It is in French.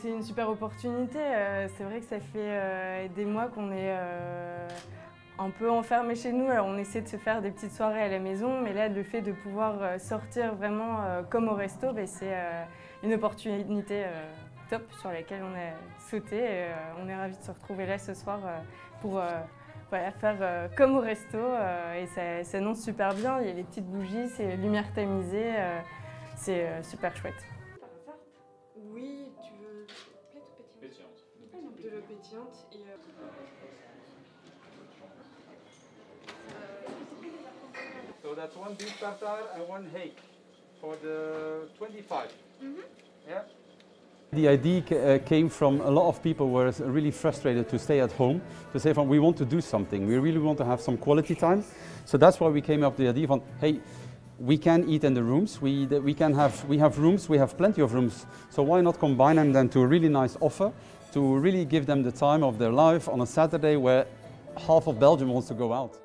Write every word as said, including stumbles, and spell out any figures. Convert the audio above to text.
c'est une super opportunité. Euh, c'est vrai que ça fait euh, des mois qu'on est euh, un peu enfermés chez nous. Alors on essaie de se faire des petites soirées à la maison, mais là le fait de pouvoir sortir vraiment euh, comme au resto, bah, c'est euh, une opportunité euh, top sur laquelle on a sauté. Et, euh, on est ravis de se retrouver là ce soir euh, pour euh, voilà, faire euh, comme au resto. Euh, et ça s'annonce super bien. Il y a les petites bougies, c'est lumière tamisée, euh, c'est euh, super chouette. Oui, tu veux pétillante, pétillante. De l'eau pétillante et euh... So that's one beef tartare and one hake for the twenty-five. Mm-hmm. Yeah. The idea came from a lot of people who were really frustrated to stay at home, to say from we want to do something, we really want to have some quality time. So that's why we came up with the idea of hey, we can eat in the rooms, we, we, can have, we have rooms, we have plenty of rooms, so why not combine them then to a really nice offer, to really give them the time of their life on a Saturday where half of Belgium wants to go out.